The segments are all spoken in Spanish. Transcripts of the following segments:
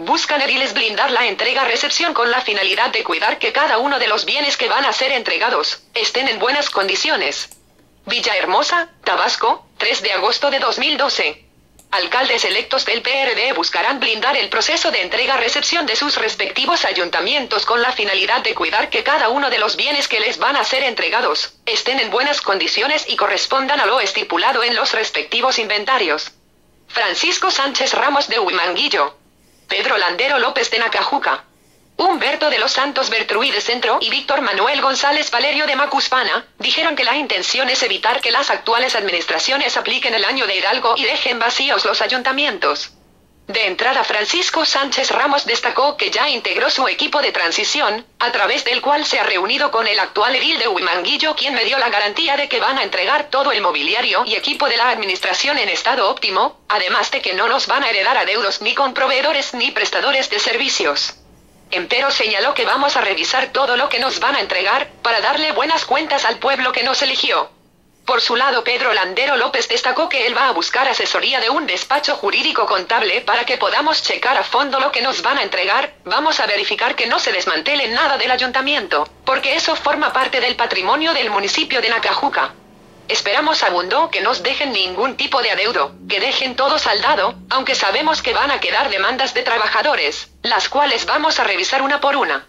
Buscan ediles blindar la entrega-recepción con la finalidad de cuidar que cada uno de los bienes que van a ser entregados estén en buenas condiciones. Villahermosa, Tabasco, 3 de agosto de 2012. Alcaldes electos del PRD buscarán blindar el proceso de entrega-recepción de sus respectivos ayuntamientos con la finalidad de cuidar que cada uno de los bienes que les van a ser entregados estén en buenas condiciones y correspondan a lo estipulado en los respectivos inventarios. Francisco Sánchez Ramos de Huimanguillo, Pedro Landero López de Nacajuca, Humberto de los Santos Bertruy de Centro y Víctor Manuel González Valerio de Macuspana, dijeron que la intención es evitar que las actuales administraciones apliquen el Año de Hidalgo y dejen vacíos los ayuntamientos. De entrada, Francisco Sánchez Ramos destacó que ya integró su equipo de transición, a través del cual se ha reunido con el actual edil de Huimanguillo, quien me dio la garantía de que van a entregar todo el mobiliario y equipo de la administración en estado óptimo, además de que no nos van a heredar adeudos ni con proveedores ni prestadores de servicios. Empero señaló que vamos a revisar todo lo que nos van a entregar, para darle buenas cuentas al pueblo que nos eligió. Por su lado, Pedro Landero López destacó que él va a buscar asesoría de un despacho jurídico contable para que podamos checar a fondo lo que nos van a entregar, vamos a verificar que no se desmantele nada del ayuntamiento, porque eso forma parte del patrimonio del municipio de Nacajuca. Esperamos, abundó, que no dejen ningún tipo de adeudo, que dejen todo saldado, aunque sabemos que van a quedar demandas de trabajadores, las cuales vamos a revisar una por una.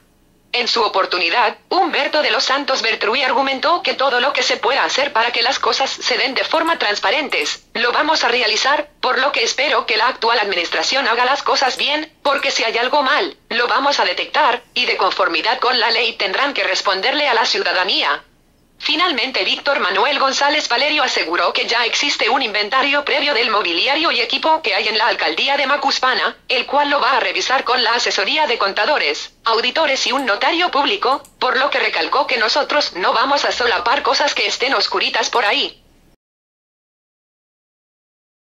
En su oportunidad, Humberto de los Santos Bertruy argumentó que todo lo que se pueda hacer para que las cosas se den de forma transparentes, lo vamos a realizar, por lo que espero que la actual administración haga las cosas bien, porque si hay algo mal, lo vamos a detectar, y de conformidad con la ley tendrán que responderle a la ciudadanía. Finalmente, Víctor Manuel González Valerio aseguró que ya existe un inventario previo del mobiliario y equipo que hay en la alcaldía de Macuspana, el cual lo va a revisar con la asesoría de contadores, auditores y un notario público, por lo que recalcó que nosotros no vamos a solapar cosas que estén oscuritas por ahí.